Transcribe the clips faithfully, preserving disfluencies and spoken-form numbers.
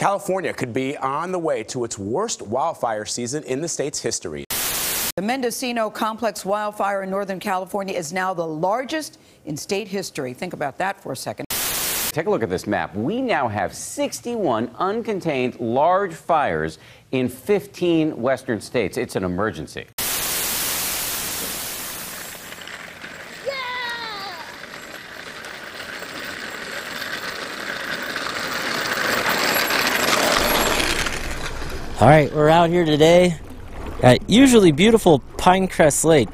California could be on the way to its worst wildfire season in the state's history. The Mendocino Complex wildfire in Northern California is now the largest in state history. Think about that for a second. Take a look at this map. We now have sixty-one uncontained large fires in fifteen western states. It's an emergency. All right, we're out here today at usually beautiful Pinecrest Lake.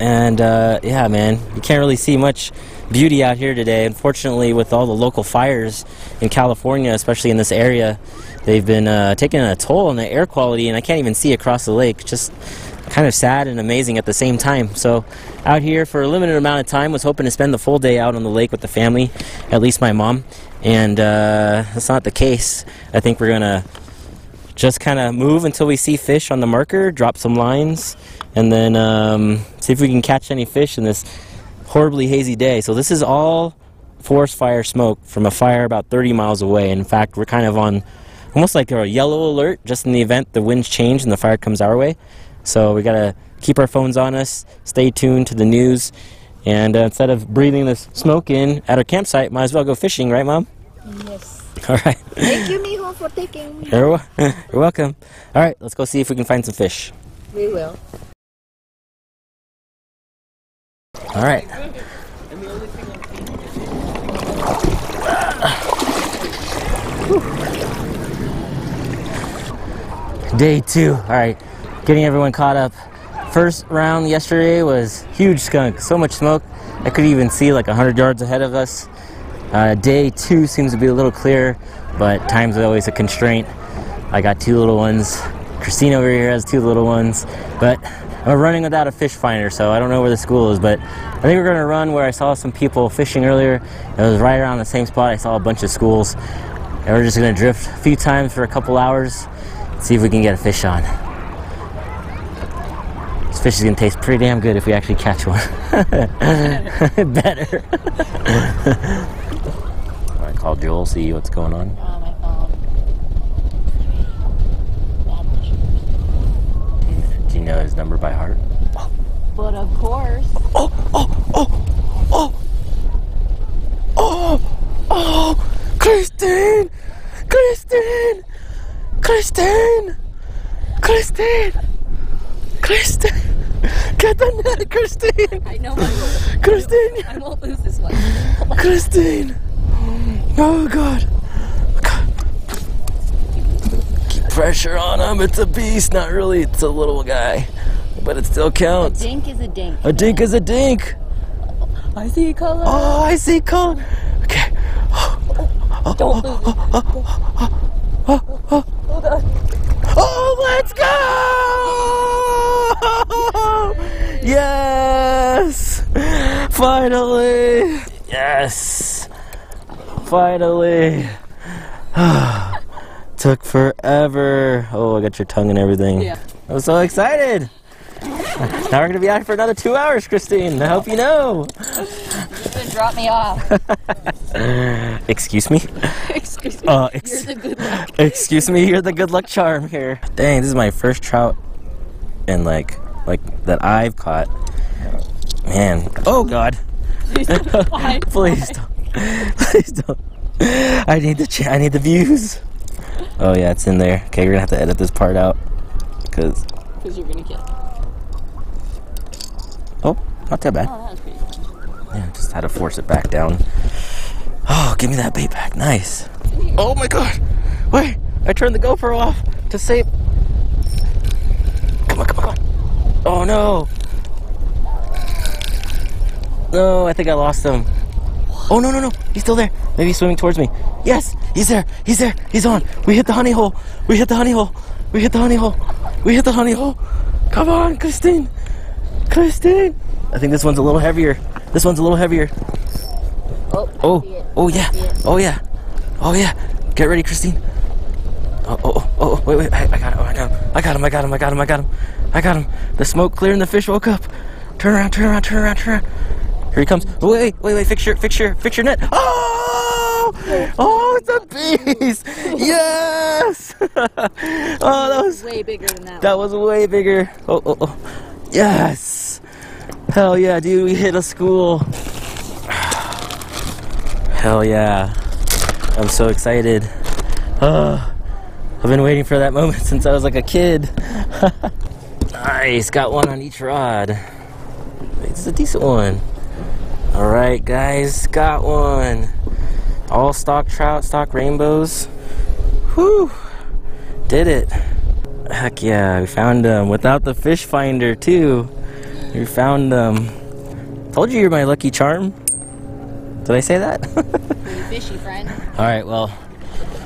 And uh, yeah, man, you can't really see much beauty out here today. Unfortunately, with all the local fires in California, especially in this area, they've been uh, taking a toll on the air quality, and I can't even see across the lake. Just kind of sad and amazing at the same time. So out here for a limited amount of time, was hoping to spend the full day out on the lake with the family, at least my mom. And uh, that's not the case. I think we're gonna just kind of move until we see fish on the marker, drop some lines, and then um, see if we can catch any fish in this horribly hazy day. So this is all forest fire smoke from a fire about thirty miles away. In fact, we're kind of on almost like a yellow alert, just in the event the winds change and the fire comes our way. So we gotta keep our phones on us, stay tuned to the news, and uh, instead of breathing this smoke in at our campsite, might as well go fishing, right, Mom? Yes. All right. Thank you, Mijo, for taking me. You're, you're welcome. All right, let's go see if we can find some fish. We will. All right. Day two. All right, getting everyone caught up. First round yesterday was huge skunk. So much smoke, I could even see like one hundred yards ahead of us. Uh, day two seems to be a little clearer, but time's always a constraint. I got two little ones. Christine over here has two little ones, but I'm running without a fish finder, so I don't know where the school is, but I think we're gonna run where I saw some people fishing earlier. It was right around the same spot I saw a bunch of schools, and we're just gonna drift a few times for a couple hours, see if we can get a fish on. This fish is gonna taste pretty damn good if we actually catch one. Better. Better. Call Joel, see what's going on. Um, I found Do you know his number by heart? But of course. Oh, oh, oh, oh, oh, oh, Christine, Christine, Christine, Christine, Christine. Get the net, Christine. I know. I Christine. I won't lose this one. Christine. Oh God. God! Keep pressure on him. It's a beast, not really. It's a little guy, but it still counts. A dink is a dink. A dink is a dink. I see color. Oh, I see color. Okay. Don't lose it. Hold on. Oh, let's go! Yes! Finally! Yes! Finally! Took forever. Oh, I got your tongue and everything. Yeah. I'm so excited. Now we're gonna be out for another two hours, Christine. I hope you know. You're gonna drop me off. Excuse me? Excuse me. Uh, ex you're the good luck. Excuse me, you're the good luck charm here. Dang, this is my first trout and like like that I've caught. Man. Oh God. Please don't. Why? Please don't. Please don't. I need the ch I need the views. Oh yeah, it's in there. Okay, we're gonna have to edit this part out because because you're gonna get. Oh, not that bad. Oh, that was pretty fun. Yeah, just had to force it back down. Oh, give me that bait back. Nice. Oh my God! Wait, I turned the GoPro off to save. Come on, come on! Oh no! No, I think I lost him. Oh, no, no, no. He's still there. Maybe he's swimming towards me. Yes, he's there. He's there. He's on. We hit the honey hole. We hit the honey hole. We hit the honey hole. We hit the honey hole. Come on, Christine. Christine. I think this one's a little heavier. This one's a little heavier. Oh, oh, oh, yeah. Oh, yeah. Oh, yeah. Get ready, Christine. Oh, oh, oh, oh, wait, wait. I, I got him. I got him. I got him. I got him. I got him. I got him. The smoke cleared and the fish woke up. Turn around, turn around, turn around, turn around. Here he comes. Wait, wait, wait, wait, fix your, fix your, fix your net. Oh! Oh, it's a beast! Yes! Oh, that was way bigger than that. That was way bigger. Oh, oh, oh. Yes! Hell yeah, dude, we hit a school. Hell yeah. I'm so excited. Oh, I've been waiting for that moment since I was like a kid. Nice, got one on each rod. It's a decent one. Alright guys, got one. All stock trout, stock rainbows. Whew, did it. Heck yeah, we found them without the fish finder too. We found them. Told you you're my lucky charm. Did I say that? Pretty fishy, friend. Alright, well,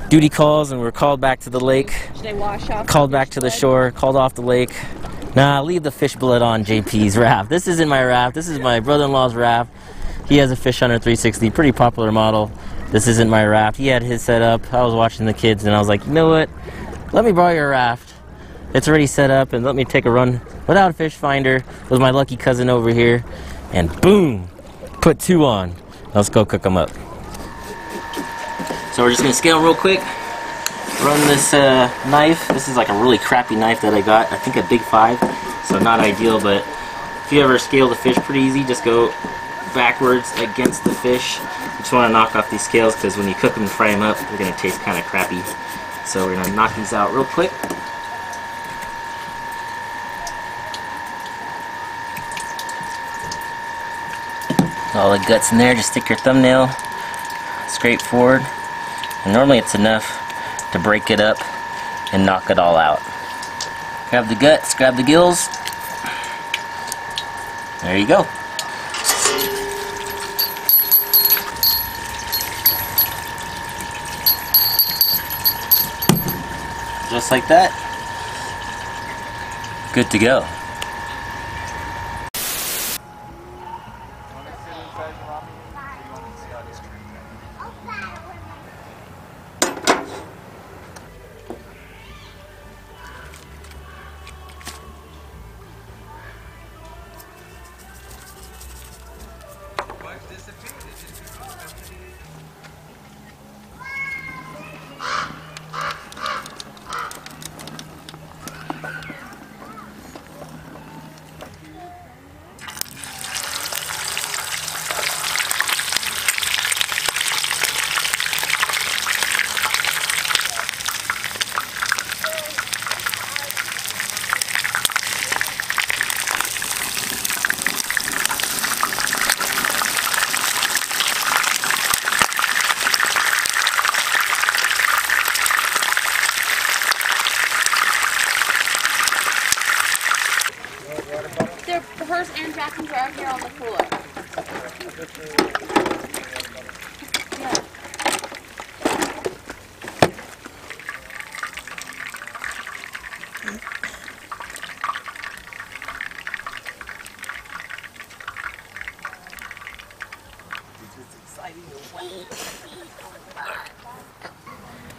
duty calls and we're called back to the lake. Should I wash off? Called back to the shore, called off the lake. Nah, leave the fish blood on J P's raft. This isn't my raft. This is my brother-in-law's raft. He has a Fish Hunter three sixty, pretty popular model. This isn't my raft. He had his set up. I was watching the kids and I was like, you know what? Let me borrow your raft. It's already set up and let me take a run without a fish finder with my lucky cousin over here. And boom, put two on. Let's go cook them up. So we're just gonna scale real quick. Run this uh, knife. This is like a really crappy knife that I got. I think a big five, so not ideal, but if you ever scale the fish, pretty easy. Just go backwards against the fish. You just want to knock off these scales because when you cook them and fry them up, they're going to taste kind of crappy. So we're going to knock these out real quick. All the guts in there, just stick your thumbnail, scrape forward, and normally it's enough to break it up and knock it all out. Grab the guts, grab the gills. There you go. Just like that. Good to go.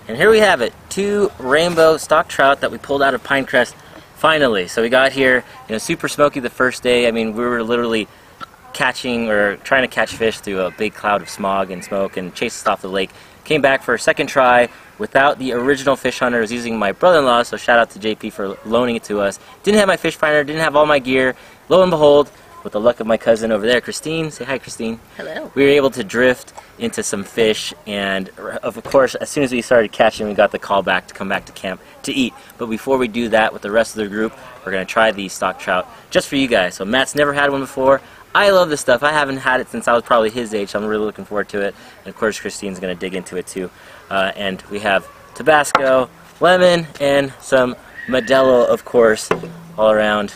And here we have it, two rainbow stock trout that we pulled out of Pinecrest finally. So we got here, you know, super smoky the first day. I mean, we were literally catching or trying to catch fish through a big cloud of smog and smoke and chased us off the lake. Came back for a second try without the original Fish Hunter. I was using my brother-in-law, so shout out to J P for loaning it to us. Didn't have my fish finder, didn't have all my gear. Lo and behold, with the luck of my cousin over there, Christine. Say hi, Christine. Hello. We were able to drift into some fish, and of course, as soon as we started catching, we got the call back to come back to camp to eat. But before we do that with the rest of the group, we're going to try these stock trout just for you guys. So Matt's never had one before. I love this stuff. I haven't had it since I was probably his age, so I'm really looking forward to it. And of course, Christine's going to dig into it too. Uh, and we have Tabasco, lemon, and some Modelo, of course, all around,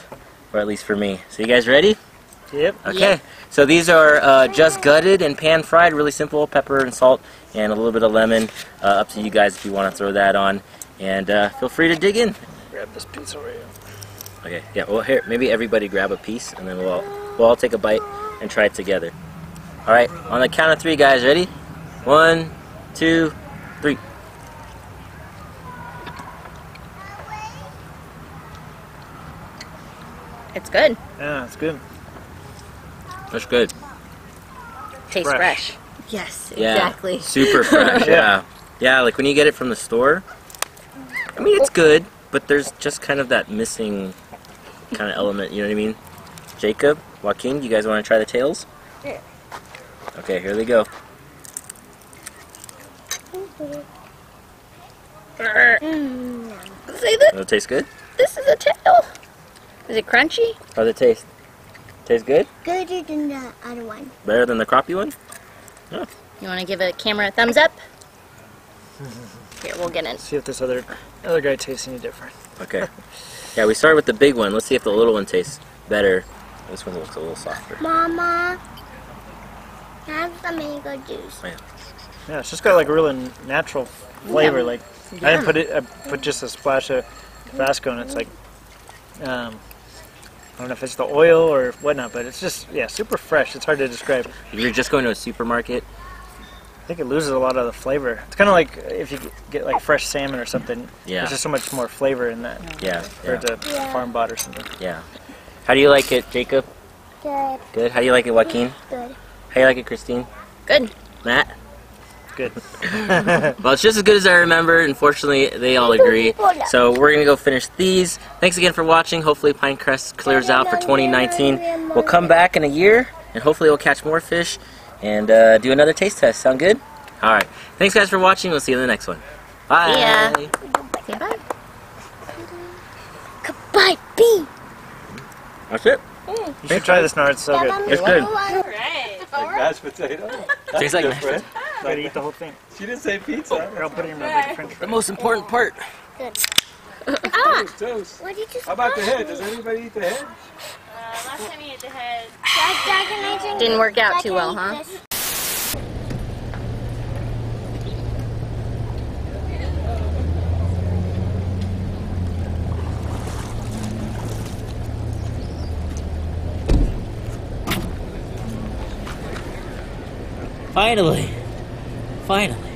or at least for me. So you guys ready? Yep. Okay. Yep. So these are uh, just gutted and pan fried, really simple, pepper and salt and a little bit of lemon. Uh, up to you guys if you want to throw that on. And uh, feel free to dig in. Grab this piece over here. Okay. Yeah. Well, here, maybe everybody grab a piece and then we'll all, we'll all take a bite and try it together. All right. On the count of three, guys. Ready? One, two, three. It's good. Yeah, it's good. That's good. Tastes fresh. fresh. Yes, exactly. Yeah, super fresh, yeah. Yeah, like when you get it from the store, I mean, it's good, but there's just kind of that missing kind of element, you know what I mean? Jacob, Joaquin, you guys want to try the tails? Yeah. Okay, here they go. Mm. See this? Does it taste good? This is a tail. Is it crunchy? How's it taste? Tastes good? Gooder than the other one. Better than the crappie one? Yeah. You want to give a camera a thumbs up? Here, we'll get in. See if this other other guy tastes any different. Okay. Yeah, we started with the big one. Let's see if the little one tastes better. This one looks a little softer. Mama, have some mango juice. Yeah. Yeah, it's just got like a really natural flavor. Yeah. Like yeah. I didn't put it. I put just a splash of Tabasco, and it's like um, I don't know if it's the oil or whatnot, but it's just yeah, super fresh. It's hard to describe. If you're just going to a supermarket, I think it loses a lot of the flavor. It's kind of like if you get like fresh salmon or something. Yeah. There's just so much more flavor in that. Yeah. Compared yeah. to yeah. farm bought or something. Yeah. How do you like it, Jacob? Good. Good. How do you like it, Joaquin? Good. How do you like it, Christine? Good. Matt? Good. Well, it's just as good as I remember. Unfortunately, they all agree. So we're going to go finish these. Thanks again for watching. Hopefully Pinecrest clears out for twenty nineteen. We'll come back in a year, and hopefully we'll catch more fish and uh, do another taste test. Sound good? All right. Thanks, guys, for watching. We'll see you in the next one. Bye. Yeah. Say bye. Goodbye, B. That's it. You should try this, Nard. It's so good. It's good. Like mashed potato. Tastes like mashed potato. I'm going to eat the whole thing. She didn't say pizza. Or I'll put it in my big French fry. The most important part. Good. Ah! Toast. What did you How about the head? Does anybody eat the head? Uh, last time you ate the head. Dad, Dad, didn't work out Dad, too well, huh? This. Finally! Finally.